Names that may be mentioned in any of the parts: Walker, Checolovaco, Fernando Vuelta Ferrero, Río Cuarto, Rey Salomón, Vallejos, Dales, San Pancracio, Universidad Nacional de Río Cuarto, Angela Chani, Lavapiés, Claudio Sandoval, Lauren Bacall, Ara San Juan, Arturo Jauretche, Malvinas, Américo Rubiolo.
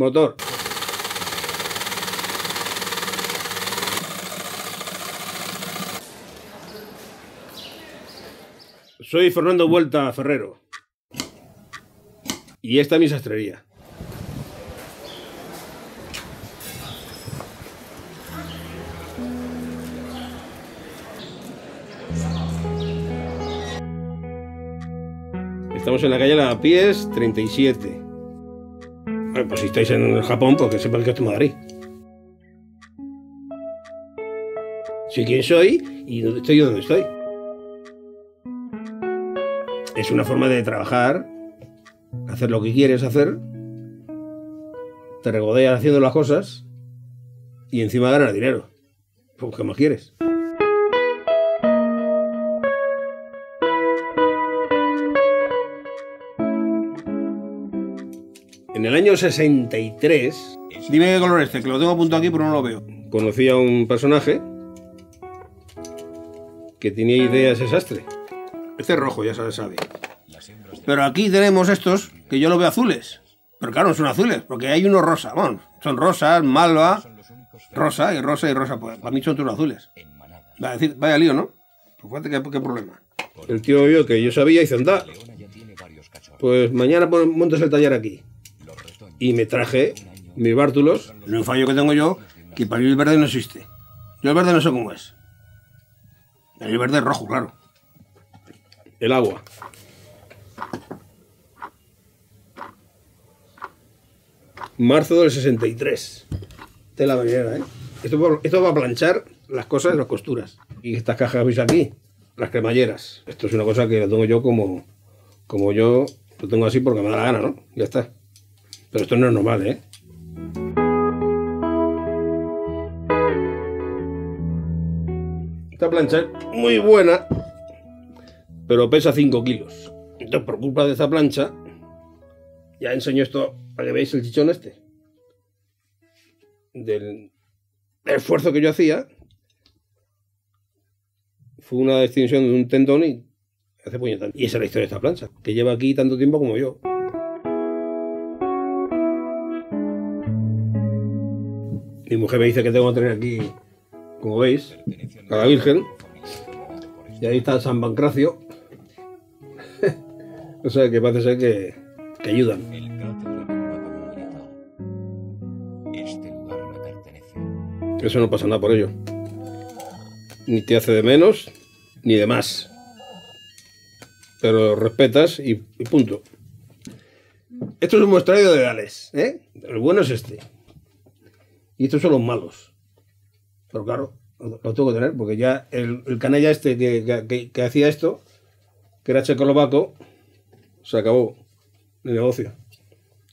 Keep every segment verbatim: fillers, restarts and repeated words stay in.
Motor. Soy Fernando Vuelta Ferrero. Y esta es mi sastrería. Estamos en la calle Lavapiés treinta y siete. Bueno, pues si estáis en el Japón, pues que sepáis que esto es Madrid. Soy quien soy y estoy yo donde estoy. Es una forma de trabajar, hacer lo que quieres hacer, te regodeas haciendo las cosas y encima ganas dinero. Pues, ¿qué más quieres? En el año sesenta y tres... Dime qué color es este, que lo tengo apuntado aquí pero no lo veo. Conocí a un personaje que tenía ideas de sastre. Este es rojo, ya se lo sabe. Pero aquí tenemos estos, que yo los veo azules. Pero claro, no son azules, porque hay unos rosa. Bueno, son rosas, malva, rosa y rosa y rosa. Pues, para mí son todos azules. Va a decir, vaya lío, ¿no? Pues fíjate qué, qué problema. El tío vio que yo sabía y dice, anda, pues mañana montas el taller aquí. Y me traje mis bártulos. El fallo que tengo yo, que para mí el verde no existe. Yo el verde no sé cómo es. El verde es rojo, claro. El agua. Marzo del sesenta y tres. Tela bañera, ¿eh? Esto, esto va a planchar las cosas, las costuras. Y estas cajas veis aquí, las cremalleras. Esto es una cosa que la tengo yo como, como yo lo tengo así porque me da la gana, ¿no? Ya está. Pero esto no es normal, ¿eh? Esta plancha es muy buena, pero pesa cinco kilos. Entonces, por culpa de esta plancha, ya enseño esto para que veáis el chichón este. Del esfuerzo que yo hacía, fue una extinción de un tendón y hace puñetón. Y esa es la historia de esta plancha, que lleva aquí tanto tiempo como yo. Mi mujer me dice que tengo que tener aquí, como veis, a la Virgen. Y ahí está San Pancracio. O sea, que parece ser que, que ayudan. Eso no pasa nada por ello. Ni te hace de menos, ni de más. Pero respetas y, y punto. Esto es un muestrario de Dales, ¿eh? El bueno es este. Y estos son los malos. Pero claro, los tengo que tener, porque ya el, el canalla este que, que, que hacía esto, que era checolovaco, se acabó el negocio.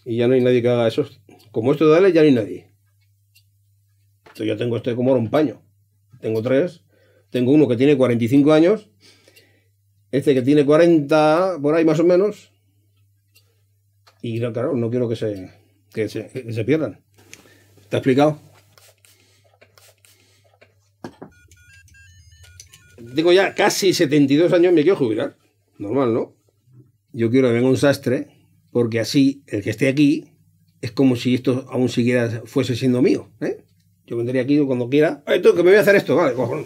Y ya no hay nadie que haga eso. Como esto de Dales ya no hay nadie. Entonces yo tengo este como ahora un paño. Tengo tres. Tengo uno que tiene cuarenta y cinco años. Este que tiene cuarenta, por ahí más o menos. Y claro, no quiero que se, que se, que se pierdan. ¿Te ha explicado? Tengo ya casi setenta y dos años, me quiero jubilar. Normal, ¿no? Yo quiero que venga un sastre, porque así el que esté aquí es como si esto aún siquiera fuese siendo mío, ¿eh? Yo vendría aquí cuando quiera. ¡Ay, tú, que me voy a hacer esto! Vale, cojón.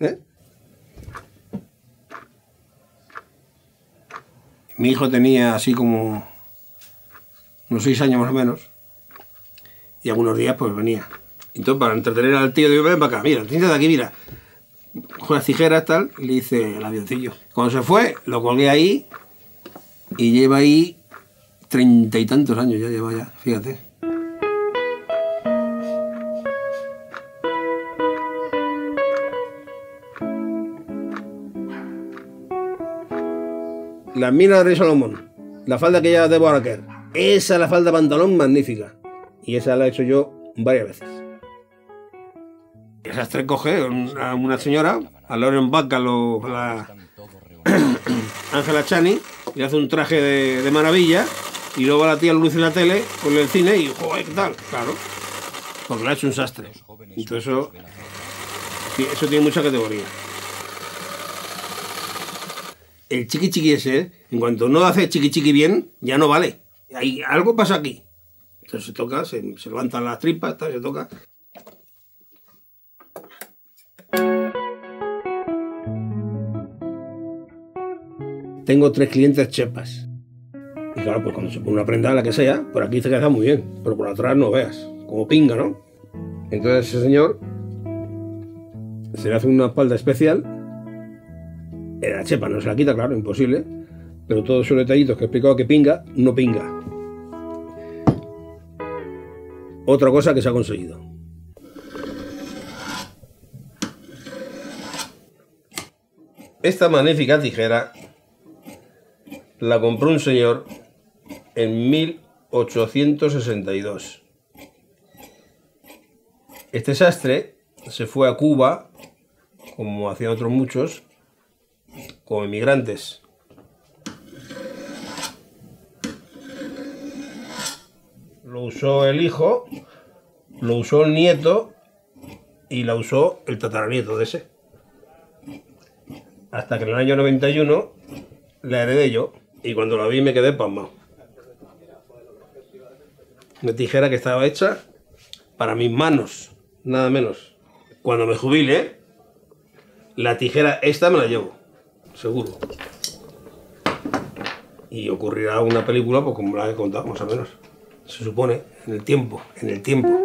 ¿Eh? Mi hijo tenía así como unos seis años más o menos. Y algunos días pues venía. Entonces, para entretener al tío, digo, ven para acá, mira, siéntate de aquí, mira. Con las tijeras, tal, y le hice el avioncillo. Cuando se fue, lo colgué ahí y lleva ahí treinta y tantos años, ya lleva ya, fíjate. Las minas de Rey Salomón, la falda que ya de Walker, esa es la falda pantalón magnífica. Y esa la he hecho yo varias veces. Esas tres coge a una señora, a Lauren Bacall o la Angela Chani, y hace un traje de, de maravilla, y luego la tía luce la tele con el cine y, joder, ¿qué tal? Claro, porque la ha hecho un sastre. Entonces eso, eso tiene mucha categoría. El chiqui chiqui ese, en cuanto no hace chiqui chiqui bien, ya no vale. Hay, algo pasa aquí. Entonces se toca, se, se levantan las tripas, tal, se toca. Tengo tres clientes chepas. Y claro, pues cuando se pone una prenda, la que sea, por aquí se queda muy bien, pero por atrás no veas, como pinga, ¿no? Entonces ese señor se le hace una espalda especial. La chepa no se la quita, claro, imposible, pero todos esos detallitos que he explicado que pinga, no pinga. Otra cosa que se ha conseguido. Esta magnífica tijera la compró un señor en mil ochocientos sesenta y dos. Este sastre se fue a Cuba, como hacían otros muchos, como inmigrantes. Lo usó el hijo, lo usó el nieto y la usó el tataranieto de ese. Hasta que en el año noventa y uno la heredé yo. Y cuando la vi me quedé pasmado. Una tijera que estaba hecha para mis manos, nada menos. Cuando me jubile, la tijera esta me la llevo, seguro. Y ocurrirá una película, pues como la he contado, más o menos. Se supone, en el tiempo, en el tiempo.